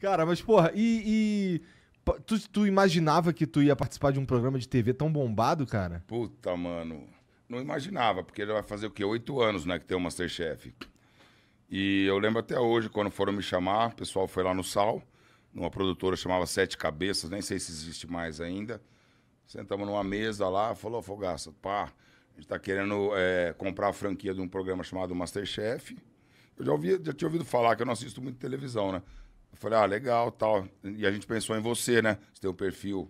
Cara, mas porra, tu imaginava que tu ia participar de um programa de TV tão bombado, cara? Puta, mano. Não imaginava, porque ele vai fazer o quê? 8 anos, né, que tem o Masterchef. E eu lembro até hoje, quando foram me chamar, o pessoal foi lá no Sal, numa produtora chamava Sete Cabeças, nem sei se existe mais ainda. Sentamos numa mesa lá, falou, Fogaça, pá, a gente tá querendo comprar a franquia de um programa chamado Masterchef. Eu já tinha ouvido falar, que eu não assisto muito televisão, né? Eu falei, ah, legal, tal. E a gente pensou em você, né? Você tem um perfil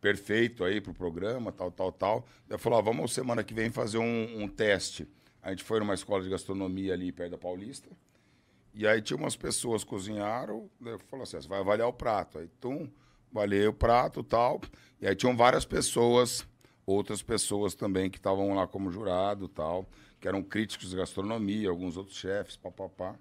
perfeito aí pro programa, tal, tal, tal. Ela falou, ah, vamos semana que vem fazer um teste. A gente foi numa escola de gastronomia ali perto da Paulista. E aí tinha umas pessoas cozinharam. Eu falei assim, ah, você vai avaliar o prato. Aí, tum, avaliei o prato, tal. E aí tinham várias pessoas, outras pessoas também que estavam lá como jurado, tal. Que eram críticos de gastronomia, alguns outros chefes, papapá.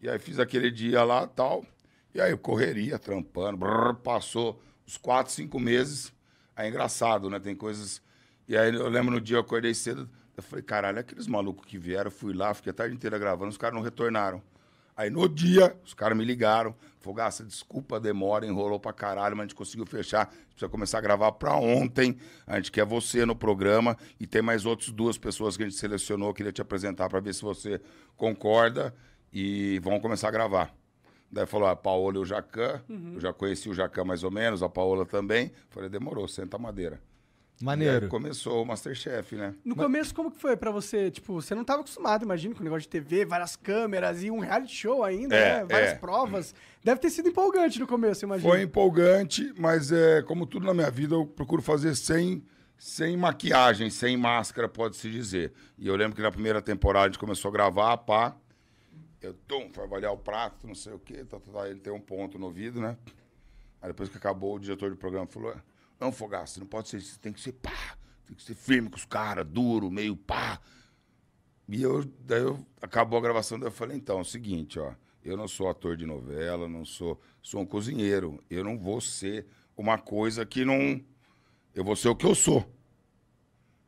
E aí fiz aquele dia lá, tal. E aí eu correria, trampando, brrr, passou uns 4, 5 meses. Aí é engraçado, né? Tem coisas... E aí eu lembro no dia eu acordei cedo, eu falei, caralho, aqueles malucos que vieram, fui lá, fiquei a tarde inteira gravando, os caras não retornaram. Aí no dia, os caras me ligaram, Fogaça, desculpa a demora, enrolou pra caralho, mas a gente conseguiu fechar, a gente precisa começar a gravar pra ontem, a gente quer você no programa e tem mais outras 2 pessoas que a gente selecionou, queria te apresentar pra ver se você concorda e vamos começar a gravar. Daí falou, a Paola e o Jacan, eu já conheci o Jacan mais ou menos, a Paola também. Falei, demorou, senta a madeira. Maneiro. E aí começou o Masterchef, né? No começo, como que foi pra você? Tipo, você não tava acostumado, imagina, com o negócio de TV, várias câmeras e um reality show ainda, né? Várias provas. Deve ter sido empolgante no começo, imagina. Foi empolgante, mas como tudo na minha vida, eu procuro fazer sem maquiagem, sem máscara, pode-se dizer. E eu lembro que na primeira temporada a gente começou a gravar, pá. Eu, foi avaliar o prato, não sei o quê, tá, ele tem um ponto no ouvido, né? Aí depois que acabou, o diretor do programa falou, não, Fogaça, não pode ser, você tem que ser pá, tem que ser firme com os caras, duro, meio pá. E daí acabou a gravação, daí eu falei, então, é o seguinte, ó, eu não sou ator de novela, não sou um cozinheiro, eu não vou ser uma coisa que não, eu vou ser o que eu sou.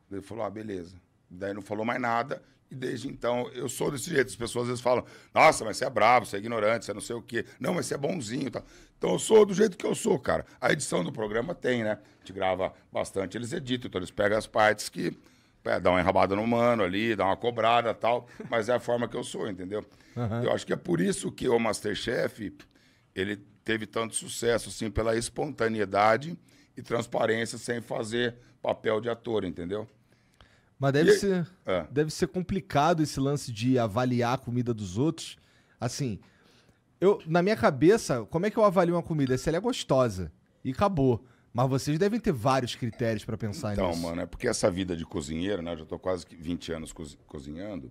Ele falou, ah, beleza. Daí não falou mais nada. E desde então, eu sou desse jeito. As pessoas às vezes falam, nossa, mas você é brabo, você é ignorante, você não sei o quê. Não, mas você é bonzinho. Tá? Então eu sou do jeito que eu sou, cara. A edição do programa tem, né? A gente grava bastante, eles editam, então eles pegam as partes que dá uma enrabada no mano ali, dá uma cobrada e tal, mas é a forma que eu sou, entendeu? Uhum. Eu acho que é por isso que o Masterchef, ele teve tanto sucesso, assim, pela espontaneidade e transparência, sem fazer papel de ator, entendeu? Mas deve ser complicado esse lance de avaliar a comida dos outros. Assim, na minha cabeça, como é que eu avalio uma comida? Se ela é gostosa. E acabou. Mas vocês devem ter vários critérios pra pensar nisso. Então, mano, é porque essa vida de cozinheiro, né? Eu já tô quase 20 anos cozinhando.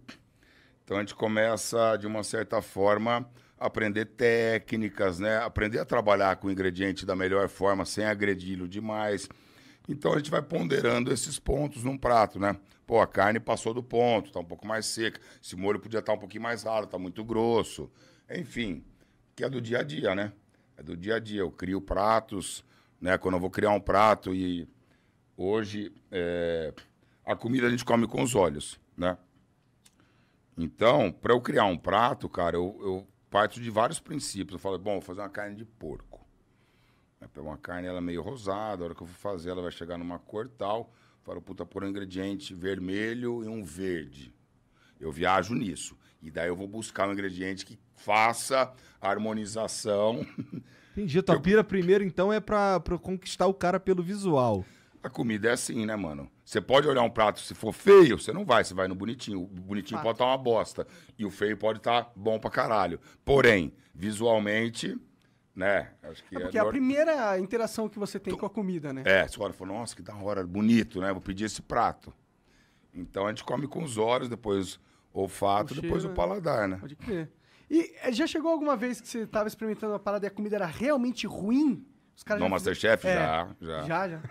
Então a gente começa, de uma certa forma, a aprender técnicas, né? Aprender a trabalhar com o ingrediente da melhor forma, sem agredi-lo demais. Então a gente vai ponderando esses pontos num prato, né? Pô, a carne passou do ponto, tá um pouco mais seca. Esse molho podia estar um pouquinho mais ralo, tá muito grosso. Enfim, que é do dia a dia, né? É do dia a dia. Eu crio pratos, né? Quando eu vou criar um prato e hoje a comida a gente come com os olhos, né? Então, para eu criar um prato, cara, eu parto de vários princípios. Eu falo, bom, vou fazer uma carne de porco. Pega uma carne, ela é meio rosada, a hora que eu for fazer, ela vai chegar numa cor tal. Falo, puta, por um ingrediente vermelho e um verde. Eu viajo nisso. E daí eu vou buscar um ingrediente que faça a harmonização. Entendi. Tua pira primeiro, então, é pra conquistar o cara pelo visual. A comida é assim, né, mano? Você pode olhar um prato, se for feio, você não vai, você vai no bonitinho. O bonitinho pode estar uma bosta. E o feio pode estar bom pra caralho. Porém, visualmente... Né? Acho que porque é a primeira interação que você tem com a comida, né? É, você olha e fala, nossa, que da hora, bonito, né? Vou pedir esse prato. Então a gente come com os olhos, depois o olfato, depois o paladar, né? Pode crer. E já chegou alguma vez que você estava experimentando uma parada e a comida era realmente ruim? Os caras no Masterchef? Já.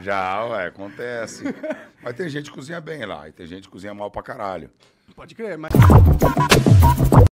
Já, ué, acontece. Mas tem gente que cozinha bem lá, e tem gente que cozinha mal pra caralho. Pode crer, mas...